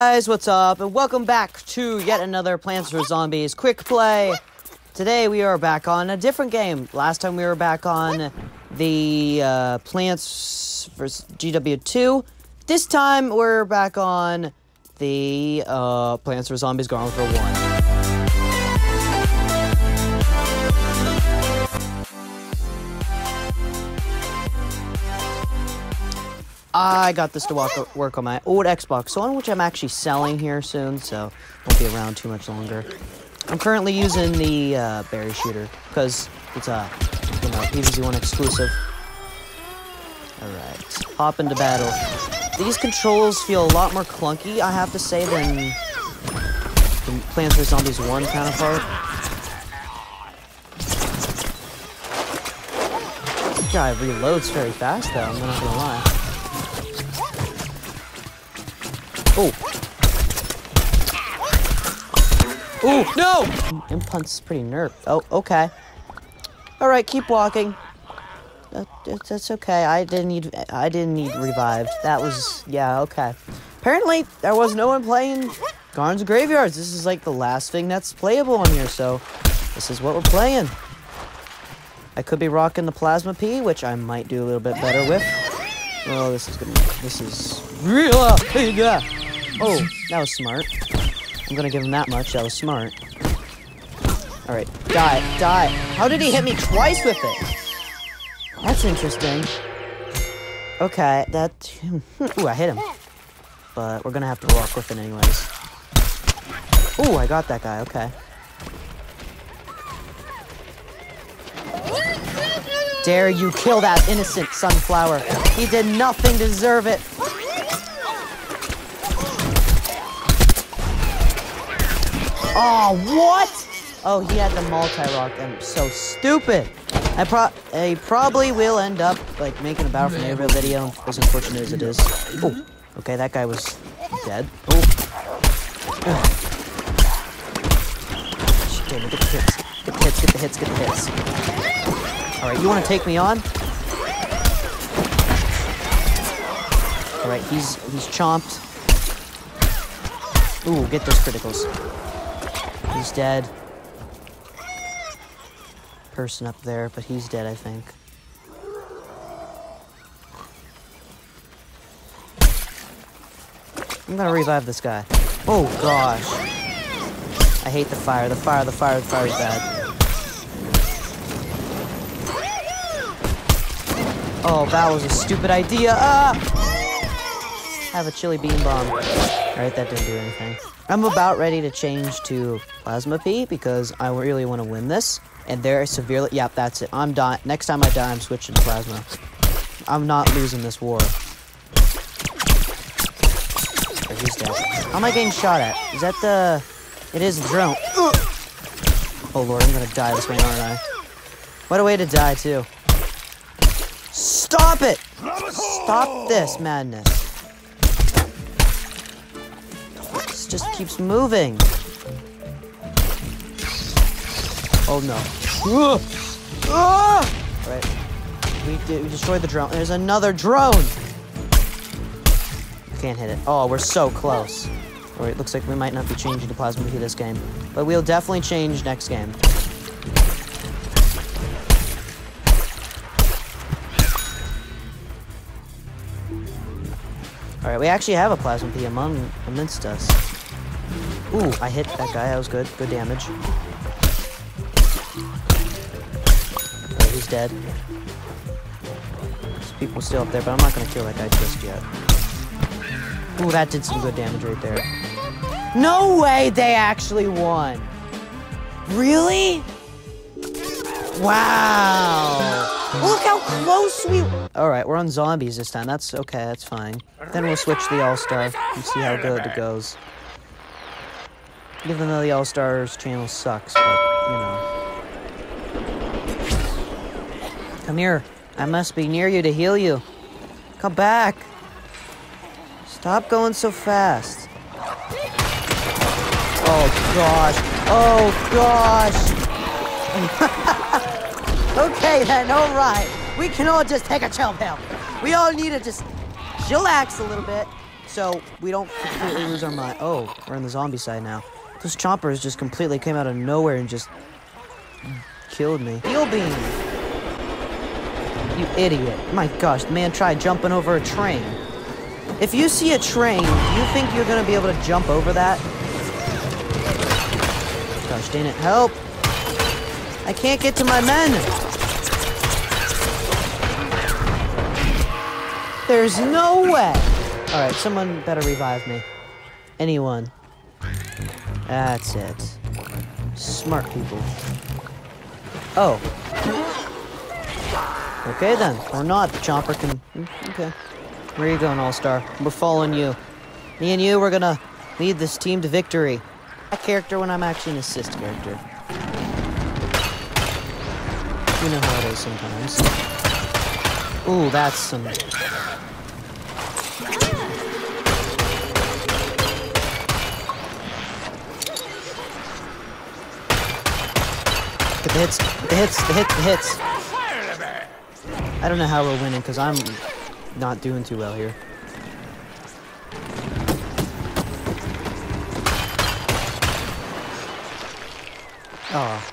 Guys, what's up, and welcome back to yet another Plants vs. Zombies quick play. Today we are back on a different game. Last time we were back on the Plants vs. GW2. This time we're back on the Plants vs. Zombies Garden Warfare 1. I got this to work on my old Xbox One, which I'm actually selling here soon, so won't be around too much longer. I'm currently using the Berry Shooter because it's a PvZ 1 exclusive. All right, hop into battle. These controls feel a lot more clunky, I have to say, than the Plants vs. Zombies 1 counterpart. This guy reloads very fast, though. I'm not gonna lie. Oh. Oh, no! Impunt's pretty nerfed. Oh, okay. Alright, keep walking. That's okay. I didn't need revived. That was... yeah, okay. Apparently, there was no one playing Garden's Graveyards. This is like the last thing that's playable on here, so this is what we're playing. I could be rocking the Plasma P, which I might do a little bit better with. Oh, this is gonna... this is... real. Hey, yeah. Oh, that was smart. I'm gonna give him that much. That was smart. Alright, die, die. How did he hit me twice with it? That's interesting. Okay, that... ooh, I hit him. But we're gonna have to walk with it anyways. Ooh, I got that guy, okay. Dare you kill that innocent sunflower. He did nothing to deserve it. Oh, what? Oh, he had the multi-rock. I'm so stupid. I probably will end up, like, making a Battle for Neighborhood video, as unfortunate as it is. Oh, okay, that guy was dead. Oh. Damn it, get the hits. Get the hits, get the hits, get the hits. Alright, you want to take me on? Alright, he's chomped. Ooh, get those criticals. He's dead. Person up there, but he's dead, I think. I'm gonna revive this guy. Oh, gosh. I hate the fire. The fire is bad. Oh, that was a stupid idea. Ah! Have a chili bean bomb. Alright, that didn't do anything. I'm about ready to change to Plasma P because I really want to win this. And they're severely... yep, that's it. I'm dying. Next time I die, I'm switching to Plasma. I'm not losing this war. Oh, he's dead. How am I getting shot at? Is that the... it is the drone. Oh, Lord, I'm gonna die this way, aren't I? What a way to die, too. Stop it! Stop this madness. Just keeps moving. Oh no. Alright. We destroyed the drone. There's another drone! Can't hit it. Oh, we're so close. Alright, looks like we might not be changing to Plasma P this game. But we'll definitely change next game. Alright, we actually have a Plasma P amidst us. Ooh, I hit that guy. That was good. Good damage. Oh, he's dead. There's people still up there, but I'm not going to kill that guy just yet. Ooh, that did some good damage right there. No way they actually won! Really? Wow! Look how close we... alright, we're on zombies this time. That's okay, that's fine. Then we'll switch the All-Star and see how good it goes. Even though the All-Star's channel sucks, but, you know. Come here. I must be near you to heal you. Come back. Stop going so fast. Oh, gosh. Oh, gosh. Okay, then, alright. We can all just take a chill pill. We all need to just chillax a little bit so we don't completely lose our mind. Oh, we're on the zombie side now. Those choppers just completely came out of nowhere and just killed me. Chili bean! You idiot. My gosh, the man tried jumping over a train. If you see a train, do you think you're gonna be able to jump over that? Gosh dang it, help! I can't get to my men! There's no way! Alright, someone better revive me. Anyone. That's it. Smart people. Oh. Okay then, or not, the chopper can... Okay. Where are you going, All-Star? We're following you. Me and you, we're gonna lead this team to victory. A character when I'm actually an assist character. You know how it is sometimes. Ooh, that's some... The hits, the hits, the hits, the hits. I don't know how we're winning because I'm not doing too well here. Oh.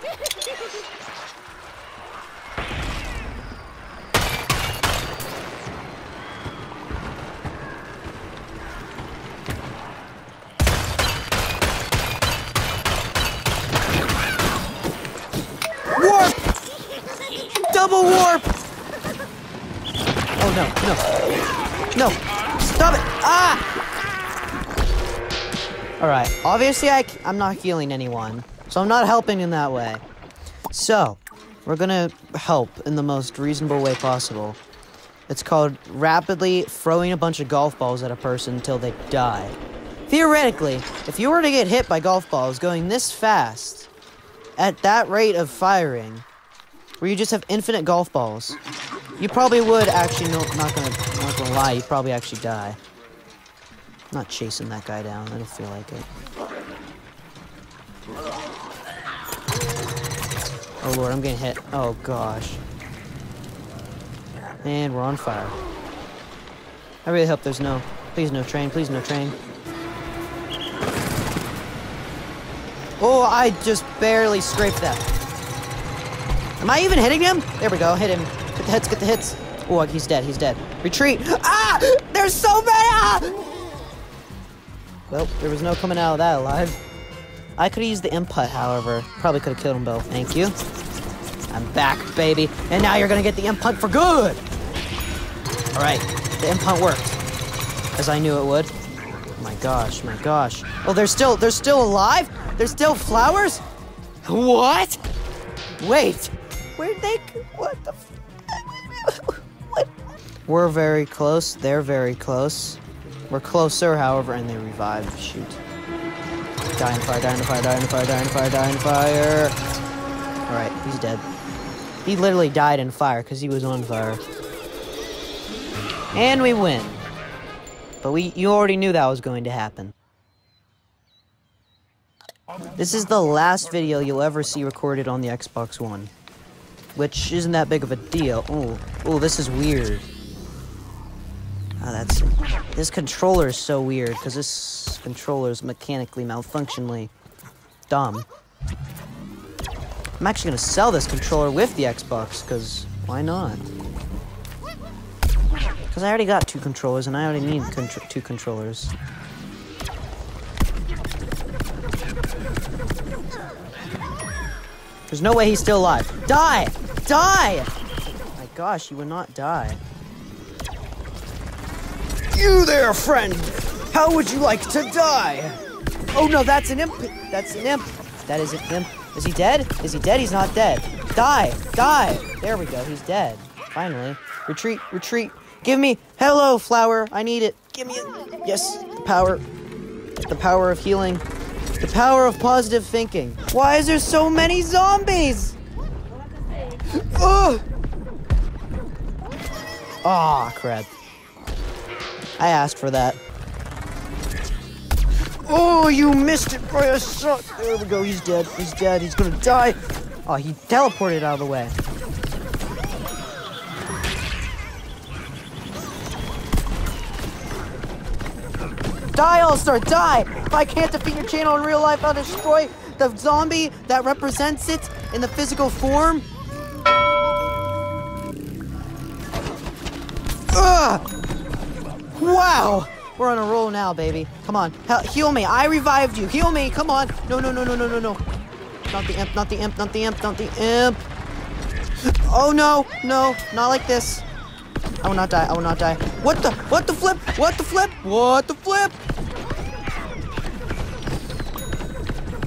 Warp! Oh no, no. No! Stop it! Ah! Alright, obviously I'm not healing anyone, so I'm not helping in that way. So, we're gonna help in the most reasonable way possible. It's called rapidly throwing a bunch of golf balls at a person until they die. Theoretically, if you were to get hit by golf balls going this fast, at that rate of firing, where you just have infinite golf balls, you probably would actually, no, not gonna lie, you probably actually die. I'm not chasing that guy down, I don't feel like it. Oh lord, I'm getting hit. Oh gosh. And we're on fire. I really hope there's no, please no train, please no train. Oh, I just barely scraped that. Am I even hitting him? There we go, hit him. Get the hits, get the hits. Oh, he's dead, he's dead. Retreat! Ah! There's so many! Ah! Well, there was no coming out of that alive. I could've used the input, however. Probably could've killed them both. Thank you. I'm back, baby. And now you're gonna get the input for good! Alright, the input worked. As I knew it would. Oh my gosh, my gosh. Oh, they're still alive? They're still flowers? What? Wait! Where'd they... What the... What? We're very close. They're very close. We're closer, however, and they revive. Shoot. Die in fire, die in fire, die in fire, die in fire, die in fire. Alright, he's dead. He literally died in fire because he was on fire. And we win. But you already knew that was going to happen. This is the last video you'll ever see recorded on the Xbox One. Which isn't that big of a deal. Ooh, ooh, this is weird. Oh, that's... This controller is so weird, because this controller is mechanically, malfunctionally dumb. I'm actually gonna sell this controller with the Xbox, because why not? Because I already got two controllers, and I already need two controllers. There's no way he's still alive. Die! Die! My gosh, you would not die. You there, friend! How would you like to die? Oh no, that's an imp! That's an imp! That is an imp. Is he dead? Is he dead? He's not dead. Die! Die! There we go, he's dead. Finally. Retreat, retreat. Give me... Hello, flower! I need it. Give me it. Yes, the power. The power of healing. The power of positive thinking. Why is there so many zombies? Ugh! Aw, crap. I asked for that. Oh, you missed it by a shot. There we go, he's dead, he's dead, he's gonna die. Oh, he teleported out of the way. Die, All-Star, die! If I can't defeat your channel in real life, I'll destroy the zombie that represents it in the physical form. Ugh. Wow! We're on a roll now, baby. Come on, heal me. I revived you. Heal me, come on. No, no, no, no, no, no, no. Not the imp, not the imp, not the imp, not the imp. Oh, no, no, not like this. I will not die, I will not die. What the flip, what the flip, what the flip?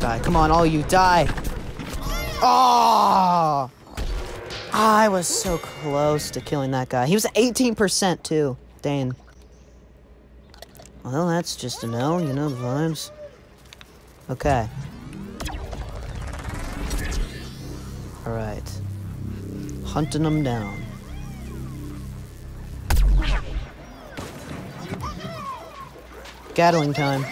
Die, come on, all you, die. Oh, I was so close to killing that guy. He was 18% too, dang. Well, that's just a no, you know the vibes. Okay. Alright. Hunting them down. Gatling time.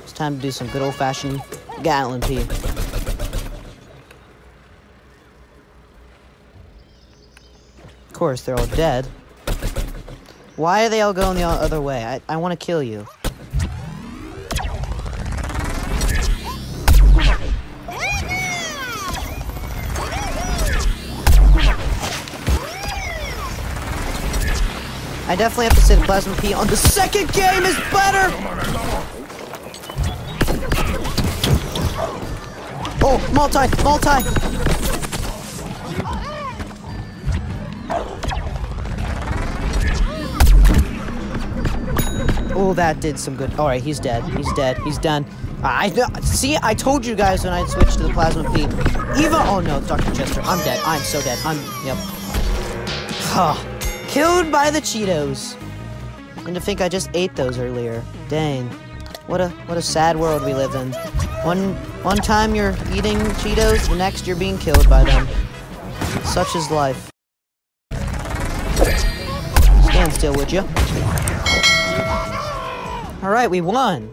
It's time to do some good old-fashioned Gatling P. Of course, they're all dead. Why are they all going the other way? I want to kill you. I definitely have to say the Plasma P on the second game is better! Oh, multi! Multi! Oh, that did some good. All right, he's dead. He's dead. He's done. I see. I told you guys when I switched to the Plasma P. Even oh no, Dr. Chester. I'm dead. I'm so dead. I'm yep. Huh. Killed by the Cheetos. And to think I just ate those earlier. Dang. What a sad world we live in. One time you're eating Cheetos, the next you're being killed by them. Such is life. Stand still, would you? Alright, we won!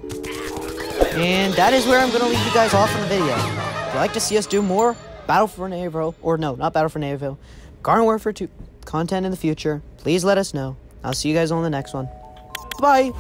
And that is where I'm going to leave you guys off in the video. If you'd like to see us do more Battle for Neighborville, or no, not Battle for Neighborville, Garden Warfare 2 content in the future, please let us know. I'll see you guys on the next one. Bye!